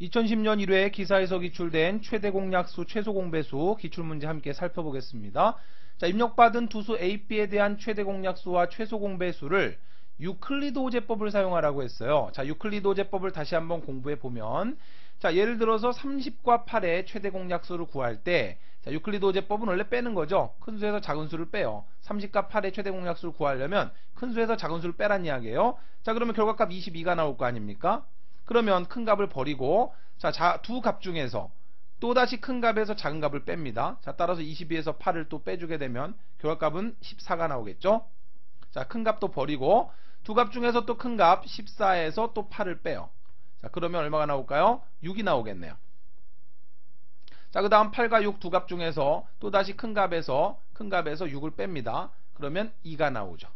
2010년 1회 기사에서 기출된 최대 공약수, 최소 공배수 기출문제 함께 살펴보겠습니다. 자, 입력받은 두수 A, B에 대한 최대 공약수와 최소 공배수를 유클리드 오제법을 사용하라고 했어요. 자, 유클리드 오제법을 다시 한번 공부해보면, 자, 예를 들어서 30과 8의 최대 공약수를 구할 때, 자, 유클리드 오제법은 원래 빼는 거죠. 큰 수에서 작은 수를 빼요. 30과 8의 최대 공약수를 구하려면 큰 수에서 작은 수를 빼란 이야기예요. 자, 그러면 결과값 22가 나올 거 아닙니까? 그러면 큰 값을 버리고, 자, 두 값 중에서 또다시 큰 값에서 작은 값을 뺍니다. 자, 따라서 22에서 8을 또 빼주게 되면 결과값은 14가 나오겠죠. 자, 큰 값도 버리고 두 값 중에서 또 큰 값 14에서 또 8을 빼요. 자, 그러면 얼마가 나올까요? 6이 나오겠네요. 자, 그 다음 8과 6 두 값 중에서 또다시 큰 값에서 6을 뺍니다. 그러면 2가 나오죠.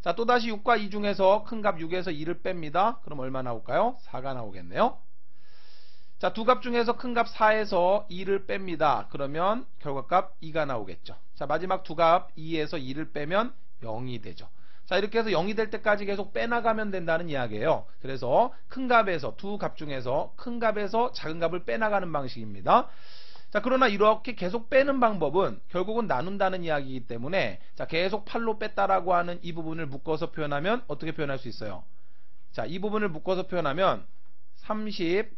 자, 또다시 6과 2 중에서 큰 값 6에서 2를 뺍니다. 그럼 얼마 나올까요? 4가 나오겠네요. 자, 두 값 중에서 큰 값 4에서 2를 뺍니다. 그러면 결과값 2가 나오겠죠. 자, 마지막 두 값 2에서 2를 빼면 0이 되죠. 자, 이렇게 해서 0이 될 때까지 계속 빼나가면 된다는 이야기예요. 그래서 큰 값에서, 두 값 중에서 큰 값에서 작은 값을 빼나가는 방식입니다. 자, 그러나 이렇게 계속 빼는 방법은 결국은 나눈다는 이야기이기 때문에, 자, 계속 8로 뺐다라고 하는 이 부분을 묶어서 표현하면 어떻게 표현할 수 있어요? 자, 이 부분을 묶어서 표현하면 30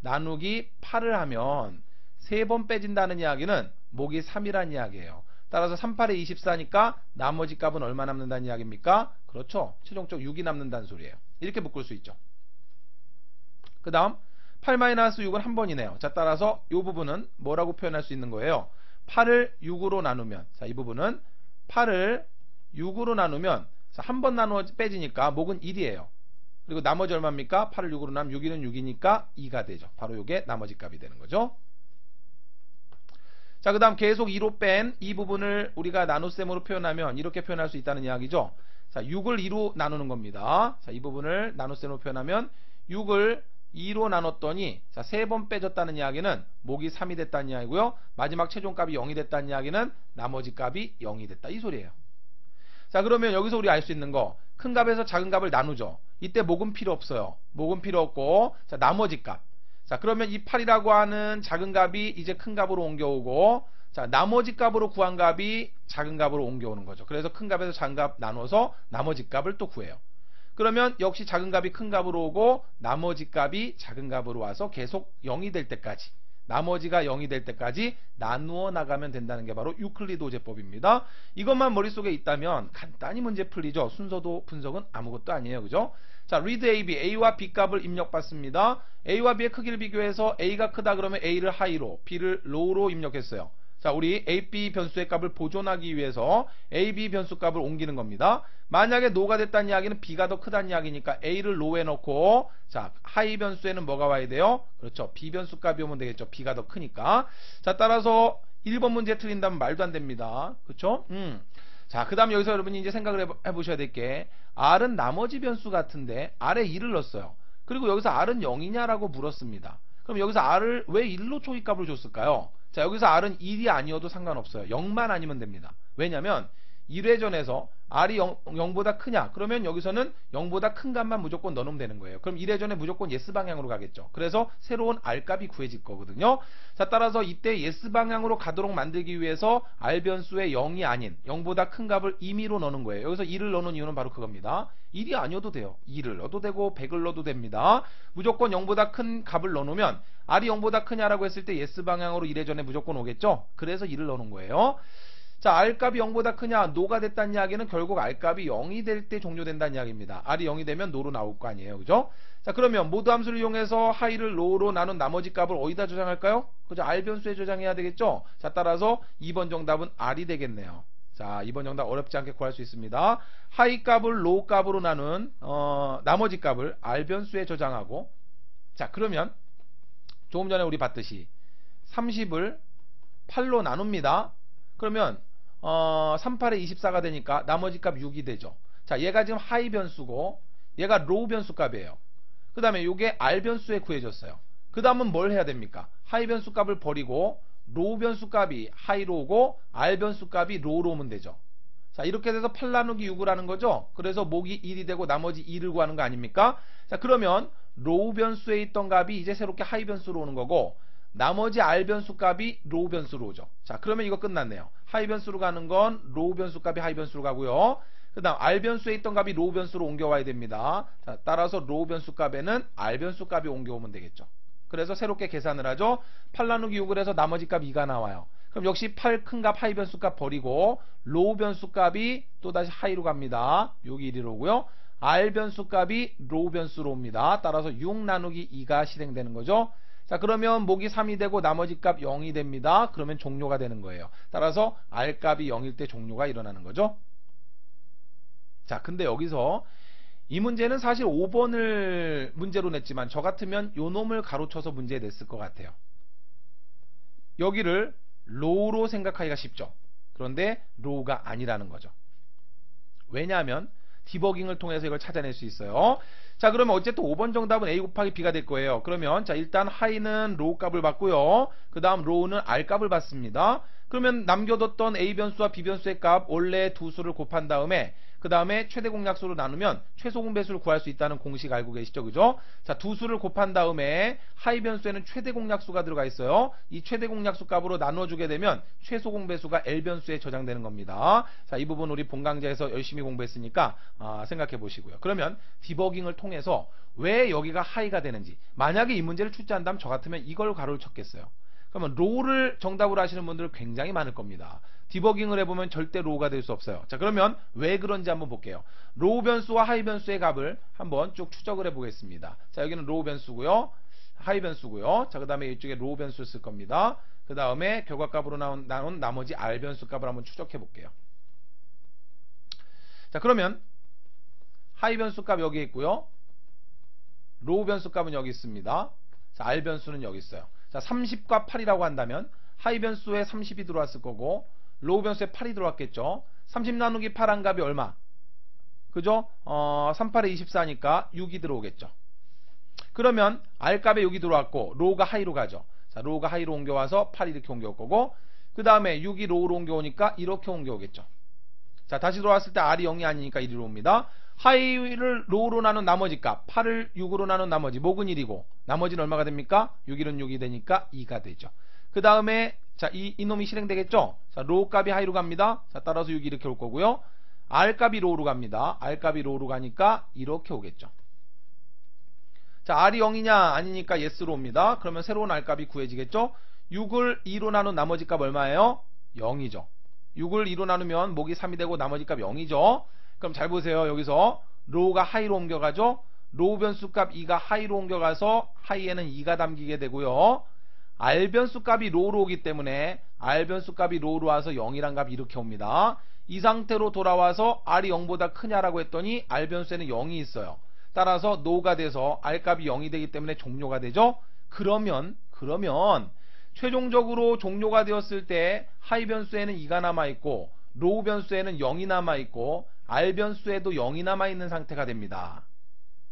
나누기 8을 하면 3번 빼진다는 이야기는 목이 3이란 이야기예요. 따라서 3, 8에 24니까 나머지 값은 얼마 남는다는 이야기입니까? 그렇죠. 최종적 6이 남는다는 소리예요. 이렇게 묶을 수 있죠. 그 다음 8-6은 한 번이네요. 자, 따라서 이 부분은 뭐라고 표현할 수 있는 거예요? 8을 6으로 나누면, 자, 이 부분은 8을 6으로 나누면, 자, 한 번 나누어 빼지니까 목은 1이에요. 그리고 나머지 얼마입니까? 8을 6으로 나누면 6이는 6이니까 2가 되죠. 바로 이게 나머지 값이 되는 거죠. 자, 그 다음 계속 2로 뺀 이 부분을 우리가 나눗셈으로 표현하면 이렇게 표현할 수 있다는 이야기죠. 자, 6을 2로 나누는 겁니다. 자, 이 부분을 나눗셈으로 표현하면 6을 2로 나눴더니, 자, 3번 빼졌다는 이야기는 목이 3이 됐다는 이야기고요. 마지막 최종값이 0이 됐다는 이야기는 나머지 값이 0이 됐다, 이 소리예요. 자, 그러면 여기서 우리 알 수 있는 거, 큰 값에서 작은 값을 나누죠. 이때 목은 필요 없어요. 목은 필요 없고, 자, 나머지 값. 자, 그러면 이 8이라고 하는 작은 값이 이제 큰 값으로 옮겨오고, 자, 나머지 값으로 구한 값이 작은 값으로 옮겨오는 거죠. 그래서 큰 값에서 작은 값 나눠서 나머지 값을 또 구해요. 그러면 역시 작은 값이 큰 값으로 오고 나머지 값이 작은 값으로 와서 계속 0이 될 때까지, 나머지가 0이 될 때까지 나누어 나가면 된다는 게 바로 유클리드 오제법입니다. 이것만 머릿속에 있다면 간단히 문제 풀리죠. 순서도 분석은 아무것도 아니에요. 그죠? 자, read A, B, A와 B 값을 입력받습니다. A와 B의 크기를 비교해서 A가 크다 그러면 A를 high로, B를 low로 입력했어요. 자, 우리 A, B 변수의 값을 보존하기 위해서 A, B 변수 값을 옮기는 겁니다. 만약에 no가 됐다는 이야기는 B가 더 크다는 이야기니까 A를 low에 넣고, 자, high 변수에는 뭐가 와야 돼요? 그렇죠. B 변수 값이 오면 되겠죠. B가 더 크니까. 자, 따라서 1번 문제 틀린다면 말도 안 됩니다. 그렇죠? 자, 그 다음 여기서 여러분이 이제 생각을 해보셔야 될 게, R은 나머지 변수 같은데 R에 2를 넣었어요. 그리고 여기서 R은 0이냐라고 물었습니다. 그럼 여기서 R을 왜 1로 초기값을 줬을까요? 자, 여기서 R은 1이 아니어도 상관없어요. 0만 아니면 됩니다. 왜냐면 1회전에서 R이 0보다 크냐? 그러면 여기서는 0보다 큰 값만 무조건 넣으면 되는 거예요. 그럼 1회전에 무조건 예스 방향으로 가겠죠. 그래서 새로운 R 값이 구해질 거거든요. 자, 따라서 이때 예스 방향으로 가도록 만들기 위해서 R 변수에 0이 아닌 0보다 큰 값을 임의로 넣는 거예요. 여기서 2를 넣는 이유는 바로 그겁니다. 1이 아니어도 돼요. 2를 넣어도 되고 100을 넣어도 됩니다. 무조건 0보다 큰 값을 넣어놓으면 R이 0보다 크냐라고 했을 때 예스 방향으로 1회전에 무조건 오겠죠. 그래서 2를 넣는 거예요. 자, R값이 0보다 크냐, 노가 됐다는 이야기는 결국 R값이 0이 될 때 종료된다는 이야기입니다. R이 0이 되면 노로 나올 거 아니에요. 그죠? 자, 그러면 모두 함수를 이용해서 하이를 로우로 나눈 나머지 값을 어디다 저장할까요? 그죠? R 변수에 저장해야 되겠죠? 자, 따라서 2번 정답은 R이 되겠네요. 자, 2번 정답 어렵지 않게 구할 수 있습니다. 하이 값을 로우 값으로 나눈 나머지 값을 R 변수에 저장하고, 자, 그러면 조금 전에 우리 봤듯이 30을 8로 나눕니다. 그러면 38에 24가 되니까 나머지 값 6이 되죠. 자, 얘가 지금 하이 변수고 얘가 로우 변수 값이에요. 그 다음에 요게 R 변수에 구해졌어요. 그 다음은 뭘 해야 됩니까? 하이 변수 값을 버리고 로우 변수 값이 하이로 오고 R 변수 값이 로우로 오면 되죠. 자, 이렇게 돼서 8 나누기 6을 하는 거죠. 그래서 목이 1이 되고 나머지 2를 구하는 거 아닙니까? 자, 그러면 로우 변수에 있던 값이 이제 새롭게 하이 변수로 오는 거고, 나머지 R 변수 값이 로우 변수로 오죠. 자, 그러면 이거 끝났네요. 하이 변수로 가는 건 로우 변수 값이 하이 변수로 가고요. 그 다음 R 변수에 있던 값이 로우 변수로 옮겨와야 됩니다. 자, 따라서 로우 변수 값에는 R 변수 값이 옮겨오면 되겠죠. 그래서 새롭게 계산을 하죠. 8 나누기 6을 해서 나머지 값 2가 나와요. 그럼 역시 8 큰 값 하이 변수 값 버리고 로우 변수 값이 또다시 하이로 갑니다. 여기 1이로 오고요. R 변수 값이 로우 변수로 옵니다. 따라서 6 나누기 2가 실행되는 거죠. 자, 그러면 목이 3이 되고 나머지 값 0이 됩니다. 그러면 종료가 되는 거예요. 따라서 R 값이 0일 때 종료가 일어나는 거죠. 자, 근데 여기서 이 문제는 사실 5번을 문제로 냈지만 저 같으면 요 놈을 가로쳐서 문제 냈을 것 같아요. 여기를 로우로 생각하기가 쉽죠. 그런데 로우가 아니라는 거죠. 왜냐하면 디버깅을 통해서 이걸 찾아낼 수 있어요. 자, 그러면 어쨌든 5번 정답은 A 곱하기 B가 될 거예요. 그러면 자, 일단 하이는 로우 값을 받고요. 그 다음 로우는 R 값을 받습니다. 그러면 남겨뒀던 A 변수와 B 변수의 값 원래 두 수를 곱한 다음에 그 다음에 최대 공약수로 나누면 최소 공배수를 구할 수 있다는 공식 알고 계시죠? 그죠? 자, 두 수를 곱한 다음에 하이 변수에는 최대 공약수가 들어가 있어요. 이 최대 공약수 값으로 나눠주게 되면 최소 공배수가 L 변수에 저장되는 겁니다. 자, 이 부분 우리 본 강좌에서 열심히 공부했으니까 생각해 보시고요. 그러면 디버깅을 통해서 왜 여기가 하이가 되는지, 만약에 이 문제를 출제한다면 저 같으면 이걸 가로를 쳤겠어요. 그러면 로우를 정답으로 하시는 분들 굉장히 많을 겁니다. 디버깅을 해보면 절대 로우가 될 수 없어요. 자, 그러면 왜 그런지 한번 볼게요. 로우 변수와 하이 변수의 값을 한번 쭉 추적을 해보겠습니다. 자, 여기는 로우 변수고요, 하이 변수고요. 자, 그 다음에 이쪽에 로우 변수를 쓸 겁니다. 그 다음에 결과값으로 나온 나머지 R 변수 값을 한번 추적해 볼게요. 자, 그러면 하이 변수 값 여기 있고요, 로우 변수 값은 여기 있습니다. 자, R 변수는 여기 있어요. 자, 30과 8이라고 한다면 하이 변수에 30이 들어왔을 거고 로우 변수에 8이 들어왔겠죠. 30 나누기 8 한 값이 얼마? 그죠? 38에 24니까 6이 들어오겠죠. 그러면 R 값에 6이 들어왔고 로우가 하이로 가죠. 자, 로우가 하이로 옮겨와서 8 이렇게 옮겨올 거고 그 다음에 6이 로우로 옮겨오니까 이렇게 옮겨오겠죠. 자, 다시 들어왔을 때 R이 0이 아니니까 1로 옵니다. 하이를 로우로 나눈 나머지 값, 8을 6으로 나눈 나머지 목은 1이고 나머지는 얼마가 됩니까? 6일은 6이 되니까 2가 되죠. 그 다음에 자, 이놈이 실행되겠죠. 자, 로우 값이 하이로 갑니다. 자, 따라서 6이 이렇게 올 거고요. R 값이 로우로 갑니다. R 값이 로우로 가니까 이렇게 오겠죠. 자, R이 0이냐 아니니까 yes로 옵니다. 그러면 새로운 R 값이 구해지겠죠. 6을 2로 나눈 나머지 값 얼마예요? 0이죠. 6을 2로 나누면 목이 3이 되고 나머지 값 0이죠. 그럼 잘 보세요. 여기서 로우가 하이로 옮겨가죠. 로우 변수 값 2가 하이로 옮겨가서 하이에는 2가 담기게 되고요. R 변수 값이 로우로 오기 때문에 R 변수 값이 로우로 와서 0이란 값이 이렇게 옵니다. 이 상태로 돌아와서 R이 0보다 크냐라고 했더니 R 변수에는 0이 있어요. 따라서 노가 돼서 R 값이 0이 되기 때문에 종료가 되죠. 그러면 최종적으로 종료가 되었을 때 하이 변수에는 2가 남아있고 로우 변수에는 0이 남아있고 R 변수에도 0이 남아있는 상태가 됩니다.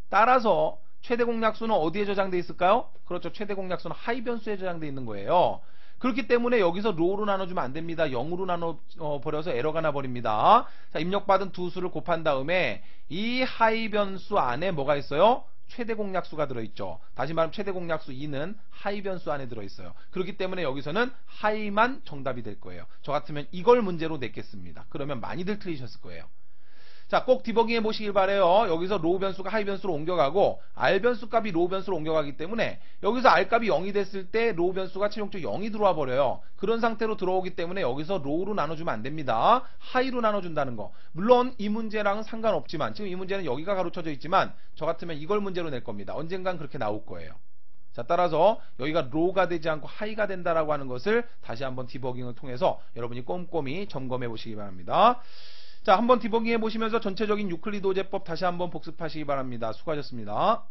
따라서 최대 공약수는 어디에 저장되어 있을까요? 그렇죠. 최대 공약수는 하이 변수에 저장되어 있는 거예요. 그렇기 때문에 여기서 로우로 나눠주면 안됩니다. 0으로 나눠버려서 에러가 나버립니다. 자, 입력받은 두 수를 곱한 다음에 이 하이 변수 안에 뭐가 있어요? 최대 공약수가 들어있죠. 다시 말하면 최대 공약수 2는 하이 변수 안에 들어있어요. 그렇기 때문에 여기서는 하이만 정답이 될 거예요. 저 같으면 이걸 문제로 냈겠습니다. 그러면 많이들 틀리셨을 거예요. 자, 꼭 디버깅해 보시길 바래요. 여기서 로우 변수가 하이 변수로 옮겨가고 R 변수 값이 로우 변수로 옮겨가기 때문에 여기서 R 값이 0이 됐을 때 로우 변수가 최종적으로 0이 들어와 버려요. 그런 상태로 들어오기 때문에 여기서 로우로 나눠주면 안 됩니다. 하이로 나눠준다는 거. 물론 이 문제랑은 상관없지만 지금 이 문제는 여기가 가로쳐져 있지만 저 같으면 이걸 문제로 낼 겁니다. 언젠간 그렇게 나올 거예요. 자, 따라서 여기가 로우가 되지 않고 하이가 된다라고 하는 것을 다시 한번 디버깅을 통해서 여러분이 꼼꼼히 점검해 보시기 바랍니다. 자, 한번 디버깅 해보시면서 전체적인 유클리드 오제법 다시 한번 복습하시기 바랍니다. 수고하셨습니다.